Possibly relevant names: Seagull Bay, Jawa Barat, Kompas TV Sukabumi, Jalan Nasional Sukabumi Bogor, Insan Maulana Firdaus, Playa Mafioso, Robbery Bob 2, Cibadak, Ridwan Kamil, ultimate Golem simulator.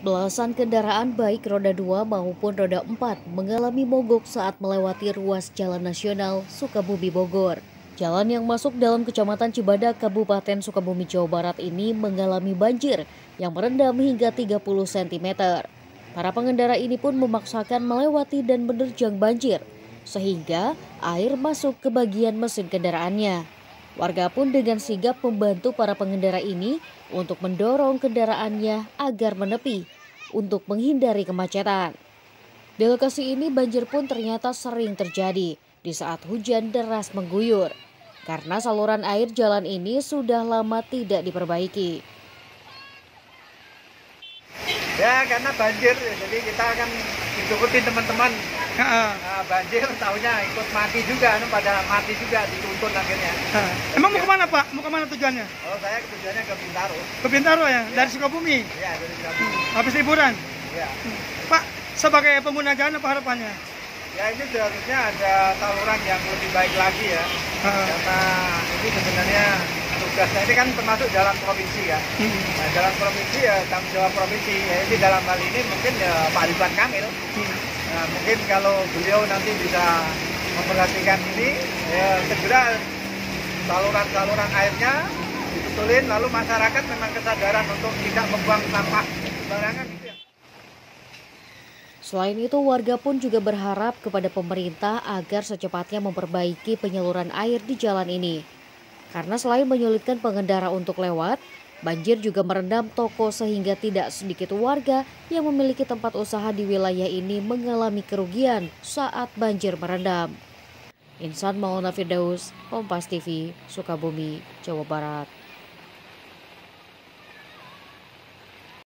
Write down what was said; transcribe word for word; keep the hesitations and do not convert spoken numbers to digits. Belasan kendaraan baik roda dua maupun roda empat mengalami mogok saat melewati ruas Jalan Nasional Sukabumi Bogor. Jalan yang masuk dalam Kecamatan Cibadak, Kabupaten Sukabumi, Jawa Barat ini mengalami banjir yang merendam hingga tiga puluh sentimeter. Para pengendara ini pun memaksakan melewati dan menerjang banjir sehingga air masuk ke bagian mesin kendaraannya. Warga pun dengan sigap membantu para pengendara ini untuk mendorong kendaraannya agar menepi untuk menghindari kemacetan. Di lokasi ini banjir pun ternyata sering terjadi di saat hujan deras mengguyur, karena saluran air jalan ini sudah lama tidak diperbaiki. Ya, karena banjir, jadi kita akan ikutin teman-teman. Nah, banjir tahunya ikut mati juga, pada mati juga dituntun akhirnya. Emang mau kemana Pak? Mau kemana tujuannya? Oh, saya tujuannya ke Bintaro. Ke Bintaro ya? Ya. Dari Sukabumi? Iya, dari Sukabumi. Habis liburan? Iya. Pak, sebagai pengguna jalan apa harapannya? Ya, ini seharusnya ada saluran yang lebih baik lagi ya. Ha. Karena ini sebenarnya tugasnya, ini kan termasuk jalan provinsi ya. Hmm. Nah, jalan provinsi ya tanggung jawab provinsi. Jadi ya, dalam hal ini mungkin ya Pak Ridwan Kamil. Hmm. Nah, mungkin kalau beliau nanti bisa memperhatikan ini, ya, segera saluran-saluran airnya dibetulin, lalu masyarakat memang kesadaran untuk tidak membuang sampah sembarangan. Gitu ya. Selain itu, warga pun juga berharap kepada pemerintah agar secepatnya memperbaiki penyaluran air di jalan ini. Karena selain menyulitkan pengendara untuk lewat, banjir juga merendam toko sehingga tidak sedikit warga yang memiliki tempat usaha di wilayah ini mengalami kerugian saat banjir merendam. Insan Maulana Firdaus, Kompas T V, Sukabumi, Jawa Barat.